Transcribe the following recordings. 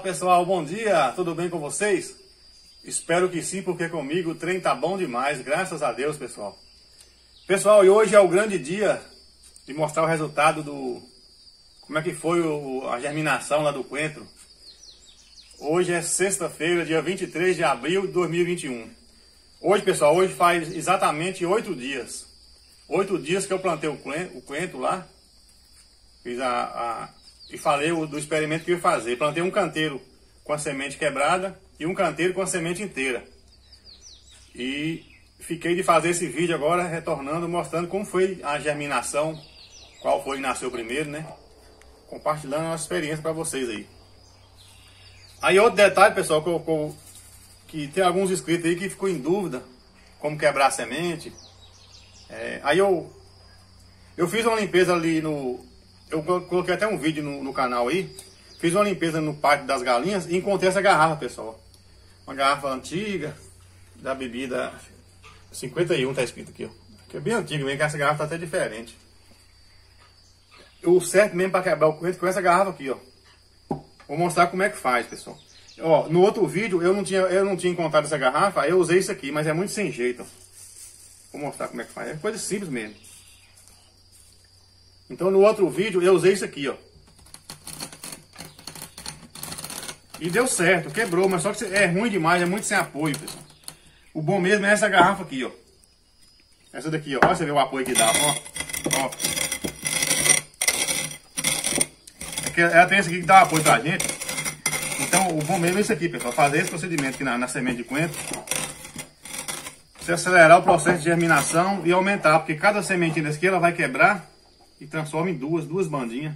pessoal, bom dia, tudo bem com vocês? Espero que sim, porque comigo o trem tá bom demais, graças a Deus, pessoal. Pessoal, e hoje é o grande dia de mostrar o resultado do... como é que foi a germinação lá do coentro. Hoje é sexta-feira, dia 23 de abril de 2021. Hoje, pessoal, hoje faz exatamente 8 dias. 8 dias que eu plantei o coentro lá. Fiz e falei do experimento que eu ia fazer. Plantei um canteiro com a semente quebrada e um canteiro com a semente inteira. E fiquei de fazer esse vídeo agora, retornando, mostrando como foi a germinação, qual foi que nasceu primeiro, né? Compartilhando a nossa experiência para vocês aí. Aí outro detalhe, pessoal, que tem alguns inscritos aí que ficou em dúvida como quebrar a semente. Aí eu fiz uma limpeza ali no... Eu coloquei até um vídeo no canal aí. Fiz uma limpeza no pátio das galinhas e encontrei essa garrafa, pessoal. Uma garrafa antiga, da bebida 51, tá escrito aqui, ó. Que é bem antiga mesmo, que essa garrafa tá até diferente. O certo mesmo para quebrar o coentro com essa garrafa aqui, ó. Vou mostrar como é que faz, pessoal. Ó, no outro vídeo eu não tinha encontrado essa garrafa, eu usei isso aqui, mas é muito sem jeito, ó. Vou mostrar como é que faz, é coisa simples mesmo. Então no outro vídeo eu usei isso aqui, ó. E deu certo, quebrou, mas só que é ruim demais, é muito sem apoio, pessoal. O bom mesmo é essa garrafa aqui, ó. Essa daqui, ó. Olha, você vê o apoio que dá, ó. Ó. É que ela tem essa aqui que dá apoio pra gente. Então o bom mesmo é isso aqui, pessoal. Fazer esse procedimento aqui na semente de coentro. Você acelerar o processo de germinação e aumentar, porque cada sementinha dessa aqui ela vai quebrar e transforma em duas bandinhas.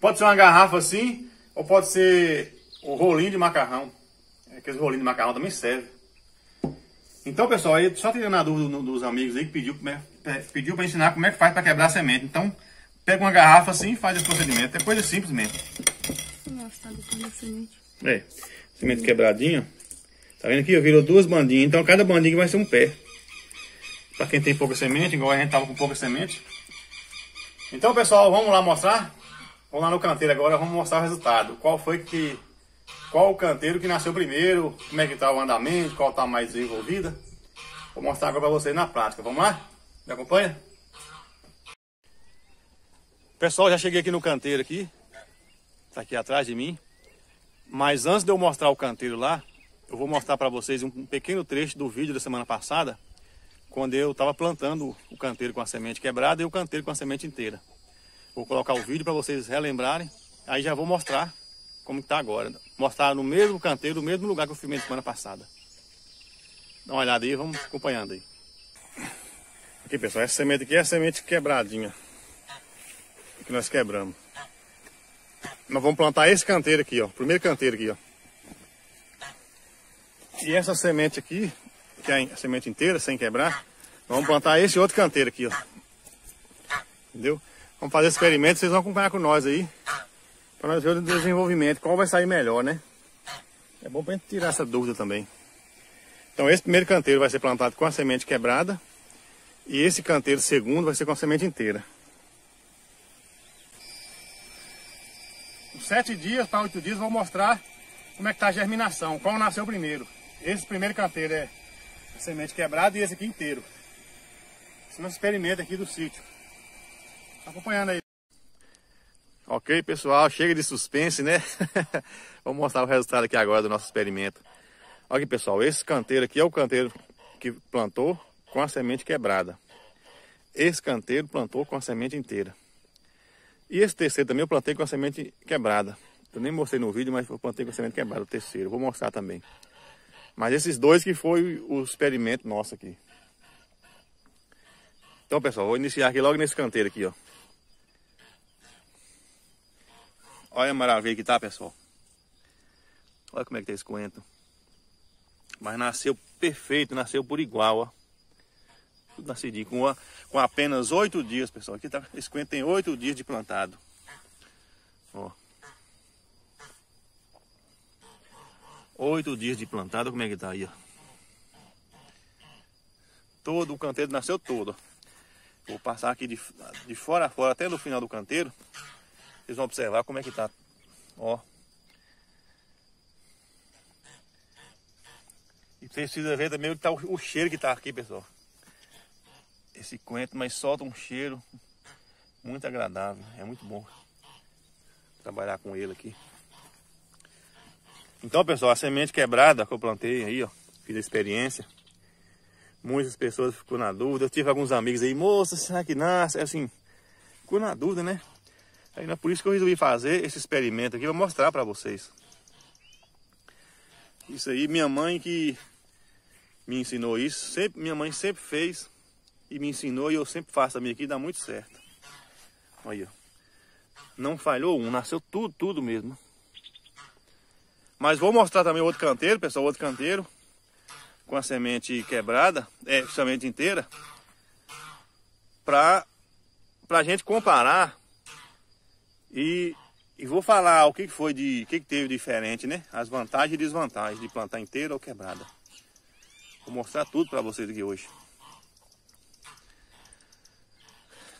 Pode ser uma garrafa assim, ou pode ser o rolinho de macarrão. Aqueles rolinhos de macarrão também serve. Então, pessoal, aí só tirando a dúvida dos amigos aí que pediu para ensinar como é que faz para quebrar a semente. Então, pega uma garrafa assim e faz esse procedimento. É coisa simples mesmo. Nossa, tá botando a semente. Semente quebradinha. Tá vendo aqui? Virou duas bandinhas. Então, cada bandinha vai ser um pé. Para quem tem pouca semente, igual a gente tava com pouca semente. Então, pessoal, vamos lá mostrar? Vamos lá no canteiro agora, vamos mostrar o resultado. Qual o canteiro que nasceu primeiro, como é que tá o andamento, qual tá mais desenvolvida. Vou mostrar agora para vocês na prática. Vamos lá? Me acompanha? Pessoal, já cheguei aqui no canteiro aqui. Tá aqui atrás de mim. Mas antes de eu mostrar o canteiro lá, eu vou mostrar para vocês um pequeno trecho do vídeo da semana passada, quando eu estava plantando o canteiro com a semente quebrada e o canteiro com a semente inteira. Vou colocar o vídeo para vocês relembrarem, aí já vou mostrar como está agora. Mostrar no mesmo canteiro, no mesmo lugar que eu filmei semana passada. Dá uma olhada aí, vamos acompanhando aí. Aqui, pessoal, essa semente aqui é a semente quebradinha, que nós quebramos. Nós vamos plantar esse canteiro aqui, ó, primeiro canteiro aqui, ó. E essa semente aqui, que é a semente inteira, sem quebrar, vamos plantar esse outro canteiro aqui, ó. Entendeu? Vamos fazer experimento, vocês vão acompanhar com nós aí, para nós ver o desenvolvimento, qual vai sair melhor, né? É bom pra gente tirar essa dúvida também. Então esse primeiro canteiro vai ser plantado com a semente quebrada, e esse canteiro segundo vai ser com a semente inteira. 7 dias para 8 dias vou mostrar como é que tá a germinação, qual nasceu primeiro. Esse primeiro canteiro é semente quebrada e esse aqui inteiro. Esse é um experimento aqui do sítio. Tá acompanhando aí. Ok, pessoal, chega de suspense, né? Vamos mostrar o resultado aqui agora do nosso experimento. Olha aqui, pessoal, esse canteiro aqui é o canteiro que plantou com a semente quebrada. Esse canteiro plantou com a semente inteira. E esse terceiro também eu plantei com a semente quebrada. Eu nem mostrei no vídeo, mas eu plantei com a semente quebrada, o terceiro. Vou mostrar também. Mas esses dois que foi o experimento nosso aqui. Então, pessoal, vou iniciar aqui logo nesse canteiro aqui, ó. Olha a maravilha que tá, pessoal. Olha como é que tá esse coentro. Mas nasceu perfeito, nasceu por igual, ó. Tudo nascidinho, com apenas 8 dias, pessoal. Aqui tá, esse coentro tem 8 dias de plantado. Ó. 8 dias de plantado, como é que tá aí, ó. Todo o canteiro nasceu todo, ó. Vou passar aqui de fora a fora até no final do canteiro. Vocês vão observar como é que tá, ó. E vocês precisam ver também que tá o cheiro que tá aqui, pessoal. Esse coentro, mas solta um cheiro muito agradável. É muito bom trabalhar com ele aqui. Então, pessoal, a semente quebrada que eu plantei aí, ó, fiz a experiência. Muitas pessoas ficou na dúvida. Eu tive alguns amigos aí, moça, será que nasce? Assim, ficou na dúvida, né? Aí, é por isso que eu resolvi fazer esse experimento aqui, vou mostrar pra vocês. Isso aí, minha mãe que me ensinou isso. Sempre, minha mãe sempre fez e me ensinou, e eu sempre faço a minha aqui, dá muito certo. Olha aí, não falhou um, nasceu tudo, tudo mesmo. Mas vou mostrar também outro canteiro, pessoal, outro canteiro com a semente quebrada, semente inteira, pra gente comparar e vou falar o que foi de, o que teve diferente, né? As vantagens e desvantagens de plantar inteira ou quebrada. Vou mostrar tudo para vocês aqui hoje.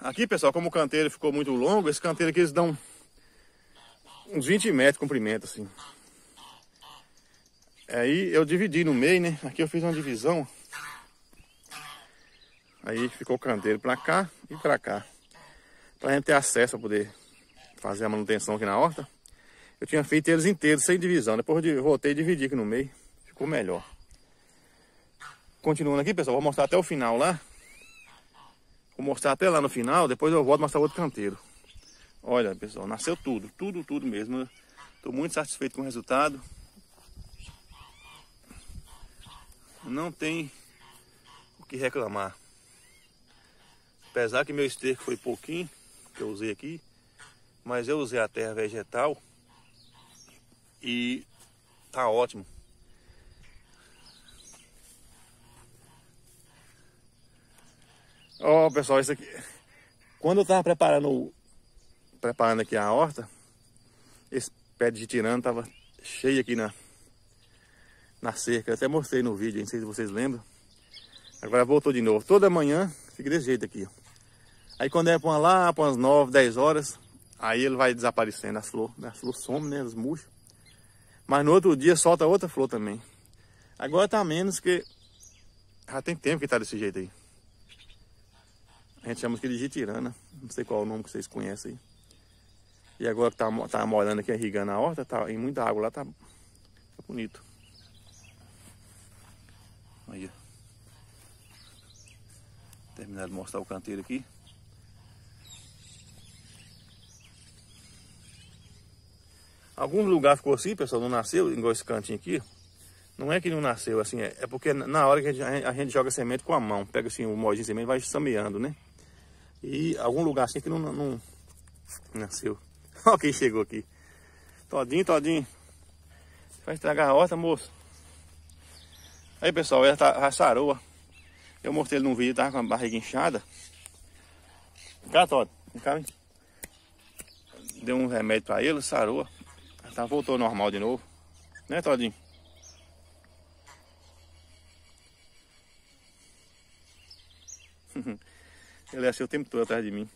Aqui, pessoal, como o canteiro ficou muito longo, esse canteiro aqui eles dão uns 20 metros de comprimento, assim. Aí eu dividi no meio, né? Aqui eu fiz uma divisão. Aí ficou o canteiro pra cá e pra cá, pra gente ter acesso a poder fazer a manutenção aqui na horta. Eu tinha feito eles inteiros, sem divisão. Depois eu voltei e dividi aqui no meio. Ficou melhor. Continuando aqui, pessoal, vou mostrar até o final lá. Vou mostrar até lá no final, depois eu volto mostrar outro canteiro. Olha, pessoal, nasceu tudo. Tudo, tudo mesmo. Tô muito satisfeito com o resultado. Não tem o que reclamar. Apesar que meu esterco foi pouquinho que eu usei aqui, mas eu usei a terra vegetal e tá ótimo. Ó, pessoal, isso aqui, quando eu tava preparando aqui a horta, esse pé de tirano tava cheio aqui na cerca, eu até mostrei no vídeo, não sei se vocês lembram. Agora voltou de novo. Toda manhã fica desse jeito aqui, ó. Aí quando é para lá, para umas 9, 10 horas, aí ele vai desaparecendo, as flores somem, né, as murcham. Mas no outro dia solta outra flor também. Agora tá menos, que já tem tempo que tá desse jeito aí. A gente chama aqui de jitirana, não sei qual é o nome que vocês conhecem aí. E agora que tá molhando aqui, irrigando a horta, tá em muita água lá, tá bonito. Aí, terminar de mostrar o canteiro aqui. Alguns lugares ficou assim, pessoal, não nasceu, igual esse cantinho aqui. Não é que não nasceu, assim, é porque na hora que a gente joga semente com a mão, pega assim o moldinho de semente, vai sameando, né? E algum lugar assim que não nasceu. Olha quem chegou aqui. Todinho. Vai estragar a horta, moço. Aí, pessoal, ela tá, sarou. Eu mostrei ele num vídeo, tava com a barriga inchada. Cá, Todd, vem cá, hein? Deu um remédio pra ele, sarou. Tá, voltou normal de novo. Né, Todinho? Ele é assim o tempo todo atrás de mim.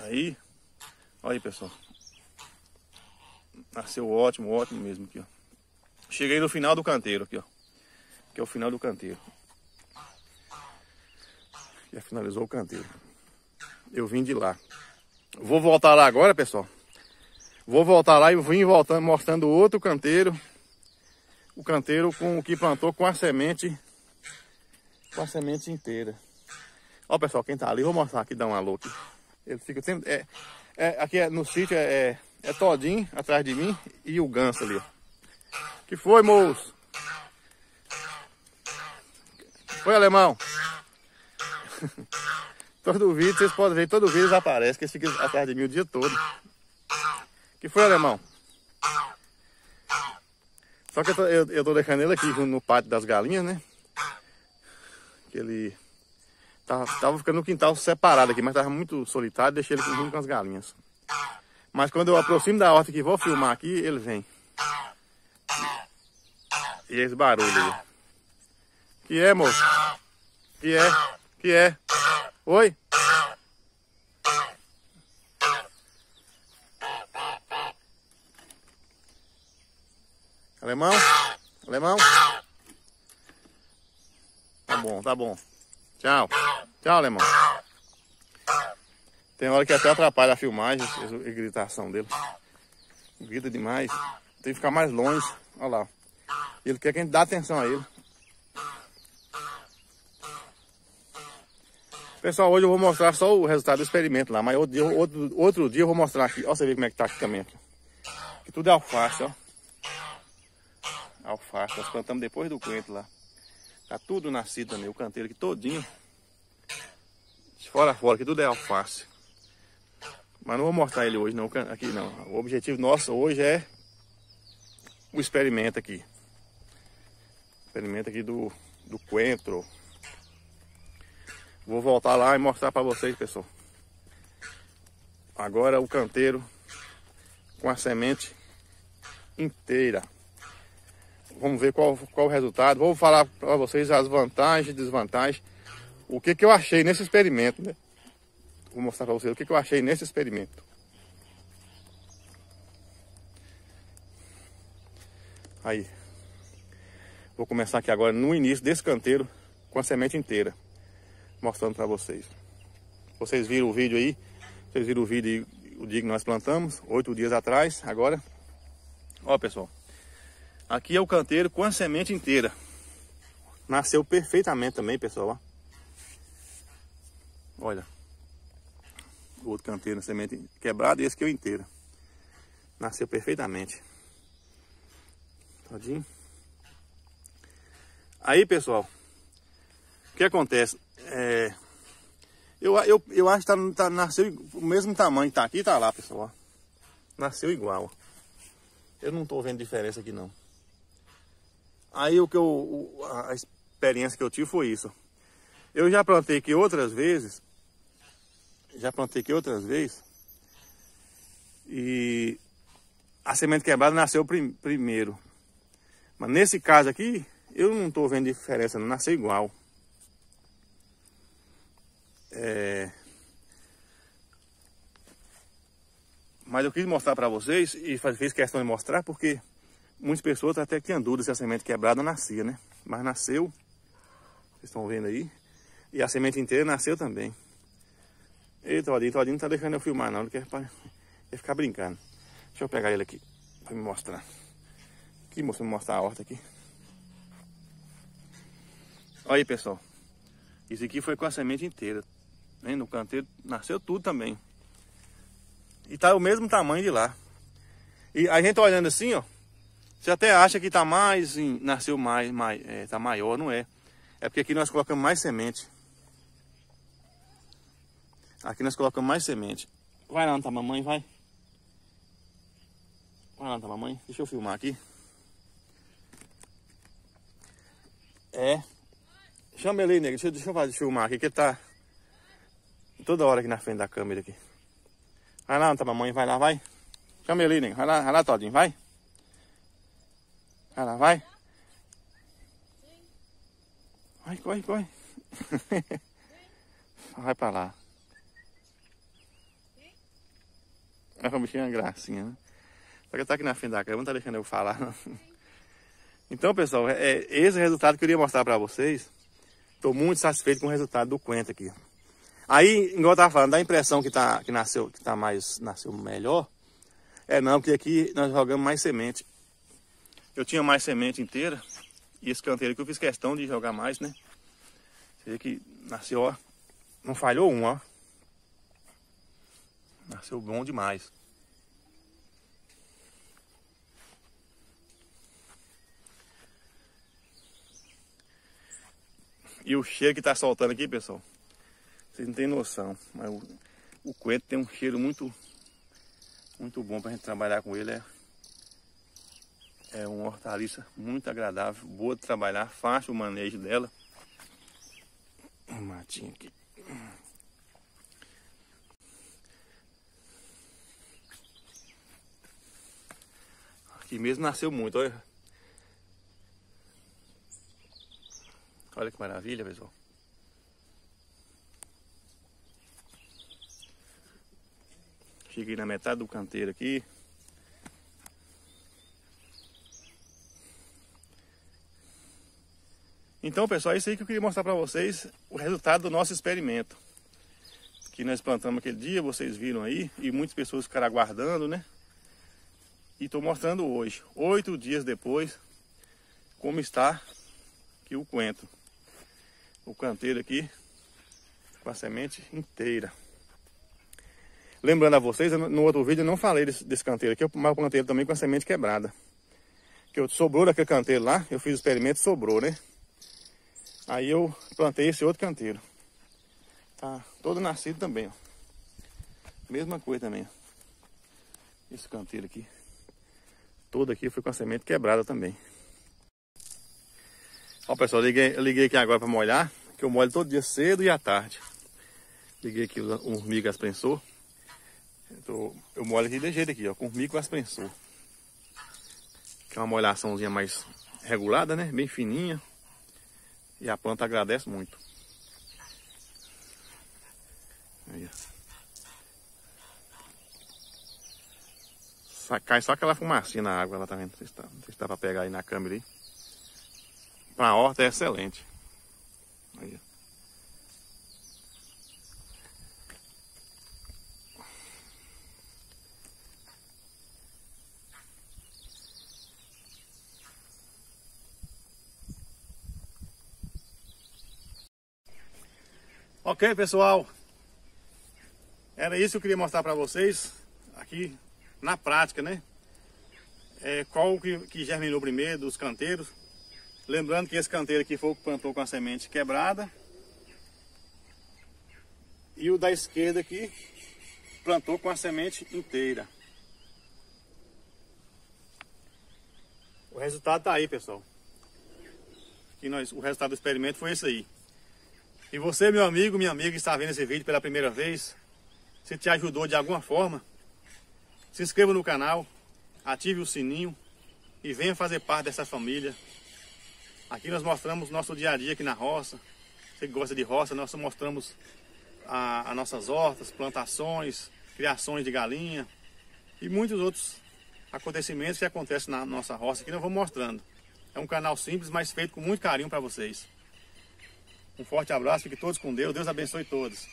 Aí, olha aí, pessoal. Nasceu ótimo, ótimo mesmo aqui, ó. Cheguei no final do canteiro aqui, ó. Que é o final do canteiro. Já finalizou o canteiro. Eu vim de lá. Vou voltar lá agora, pessoal. Vou voltar lá e vim voltando, mostrando outro canteiro. O canteiro com o que plantou com a semente. Com a semente inteira. Ó, pessoal, quem tá ali, vou mostrar aqui, dá um alô aqui. Ele fica sempre. Aqui é, no sítio é Todinho atrás de mim e o ganso ali, ó. Que foi, moço? Foi, alemão? Todo vídeo, vocês podem ver, todo vídeo eles aparecem, que eles ficam atrás de mim o dia todo. Que foi, alemão? Só que eu tô deixando ele aqui no pátio das galinhas, né? Que ele tava ficando no quintal separado aqui, mas tava muito solitário, deixei ele junto com as galinhas. Mas quando eu aproximo da horta que vou filmar aqui, ele vem. E esse barulho aí. Que é, moço? Que é? Que é? Oi? Alemão? Alemão? Alemão? Tá bom, tá bom. Tchau. Tchau, Alemão. Tem hora que até atrapalha a filmagem, a gritação dele. Grita demais. Tem que ficar mais longe. Olha lá. Ele quer que a gente dê atenção a ele. Pessoal, hoje eu vou mostrar só o resultado do experimento lá, mas outro dia eu vou mostrar aqui. Ó, você vê como é que tá aqui também. Aqui. Aqui tudo é alface, ó. Alface, nós plantamos depois do coentro lá. Tá tudo nascido também, o canteiro aqui todinho. De fora a fora, que tudo é alface. Mas não vou mostrar ele hoje não, aqui não. O objetivo nosso hoje é o experimento aqui. Experimento aqui do coentro. Vou voltar lá e mostrar para vocês, pessoal. Agora o canteiro com a semente inteira. Vamos ver qual o resultado. Vou falar para vocês as vantagens e desvantagens. O que que eu achei nesse experimento, né? Vou mostrar para vocês o que que eu achei nesse experimento. Aí. Vou começar aqui agora no início desse canteiro com a semente inteira. Mostrando para vocês. Vocês viram o vídeo aí? Vocês viram o vídeo o dia que nós plantamos, 8 dias atrás, agora. Ó, pessoal. Aqui é o canteiro com a semente inteira. Nasceu perfeitamente também, pessoal. Ó. Olha. O outro canteiro na semente quebrada e esse aqui é o inteiro. Nasceu perfeitamente. Todinho. Aí, pessoal. O que acontece? É, eu acho que nasceu o mesmo tamanho, tá aqui e tá lá, pessoal, ó. Nasceu igual, ó. Eu não tô vendo diferença aqui não. Aí a experiência que eu tive foi isso. Eu já plantei aqui outras vezes. E a semente quebrada nasceu primeiro. Mas nesse caso aqui, eu não tô vendo diferença não, nasceu igual. Mas eu quis mostrar para vocês e fiz questão de mostrar porque muitas pessoas até que tinham dúvida se a semente quebrada nascia, né? Mas nasceu, vocês estão vendo aí, e a semente inteira nasceu também. Eita, Todinho não tá deixando eu filmar não, ele quer ficar brincando. Deixa eu pegar ele aqui para me mostrar. Aqui, moço, me mostrar a horta aqui. Olha aí, pessoal, isso aqui foi com a semente inteira. No canteiro nasceu tudo também. E tá o mesmo tamanho de lá. E a gente olhando assim, ó. Você até acha que tá mais, nasceu mais tá maior, não é? É porque aqui nós colocamos mais semente. Vai lá, não tá mamãe, vai. Vai lá, não tá mamãe. Deixa eu filmar aqui. É. Chama ele aí, nego. Deixa eu filmar aqui que ele tá... toda hora aqui na frente da câmera aqui. Vai lá, não tá mamãe, vai lá, vai. Chama ele, nego. Vai lá, Todinho, vai. Vai lá, vai. Vai, corre, corre. Vai pra lá. A bichinha é uma gracinha, né? Só que tá aqui na frente da câmera, não tá deixando eu falar, não. Então, pessoal, é esse resultado que eu queria mostrar pra vocês. Tô muito satisfeito com o resultado do coentro aqui. Aí, igual eu tava falando, dá a impressão que nasceu melhor. É não, porque aqui nós jogamos mais semente. Eu tinha mais semente inteira. E esse canteiro que eu fiz questão de jogar mais, né? Você vê que nasceu, ó. Não falhou um, ó. Nasceu bom demais. E o cheiro que tá soltando aqui, pessoal. Vocês não tem noção, mas o coentro tem um cheiro muito bom para a gente trabalhar com ele. É uma hortaliça muito agradável, boa de trabalhar, fácil o manejo dela. Um matinho aqui. Aqui mesmo nasceu muito, olha. Olha que maravilha, pessoal. Cheguei na metade do canteiro aqui. Então, pessoal, é isso aí que eu queria mostrar para vocês, o resultado do nosso experimento que nós plantamos aquele dia, vocês viram aí, e muitas pessoas ficaram aguardando, né? E estou mostrando hoje, 8 dias depois, como está aqui o coentro, o canteiro aqui com a semente inteira. Lembrando a vocês, no outro vídeo eu não falei desse canteiro aqui, mas o canteiro também com a semente quebrada. Que sobrou daquele canteiro lá, eu fiz o experimento e sobrou, né? Aí eu plantei esse outro canteiro. Tá todo nascido também, ó. Mesma coisa também, ó. Esse canteiro aqui. Todo aqui foi com a semente quebrada também. Ó, pessoal, eu liguei aqui agora para molhar, que eu molho todo dia cedo e à tarde. Liguei aqui o Hormiga Asprensor. Eu molho aqui de jeito aqui, ó, com hormiga e asprensor. Que é uma molhaçãozinha mais regulada, né? Bem fininha. E a planta agradece muito. Aí, ó. Cai só aquela fumacinha na água, ela tá vendo? Não sei se dá pra pegar aí na câmera aí. Pra horta é excelente. Aí, ó. Ok, pessoal, era isso que eu queria mostrar para vocês aqui na prática, né? Qual que germinou primeiro dos canteiros. Lembrando que esse canteiro aqui foi o que plantou com a semente quebrada. E o da esquerda aqui plantou com a semente inteira. O resultado tá aí, pessoal. O resultado do experimento foi esse aí. E você, meu amigo, minha amiga, que está vendo esse vídeo pela primeira vez, se te ajudou de alguma forma, se inscreva no canal, ative o sininho e venha fazer parte dessa família. Aqui nós mostramos nosso dia a dia aqui na roça. Você que gosta de roça, nós mostramos as nossas hortas, plantações, criações de galinha e muitos outros acontecimentos que acontecem na nossa roça, que nós vamos mostrando. É um canal simples, mas feito com muito carinho para vocês. Um forte abraço, fiquem todos com Deus, Deus abençoe todos.